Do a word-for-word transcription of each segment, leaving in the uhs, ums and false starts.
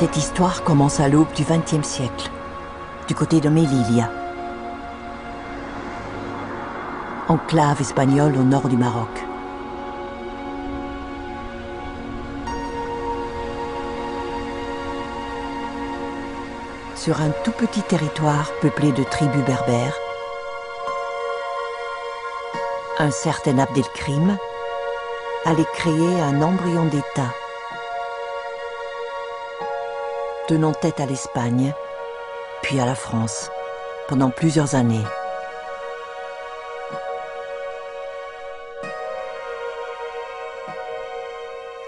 Cette histoire commence à l'aube du vingtième siècle, du côté de Melilla, enclave espagnole au nord du Maroc. Sur un tout petit territoire peuplé de tribus berbères, un certain Abdelkrim allait créer un embryon d'État, tenant tête à l'Espagne, puis à la France, pendant plusieurs années.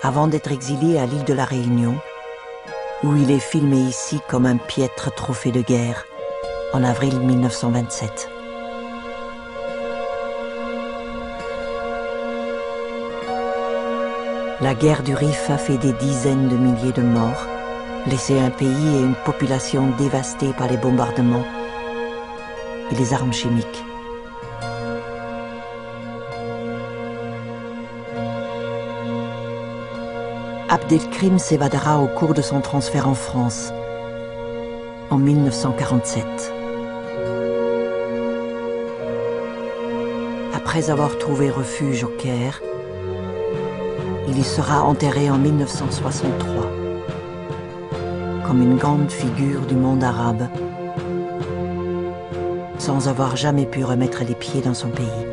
Avant d'être exilé à l'île de la Réunion, où il est filmé ici comme un piètre trophée de guerre, en avril mille neuf cent vingt-sept. La guerre du Rif a fait des dizaines de milliers de morts, laissé un pays et une population dévastée par les bombardements et les armes chimiques. Abdelkrim s'évadera au cours de son transfert en France, en mille neuf cent quarante-sept. Après avoir trouvé refuge au Caire, il y sera enterré en mille neuf cent soixante-trois, comme une grande figure du monde arabe, sans avoir jamais pu remettre les pieds dans son pays.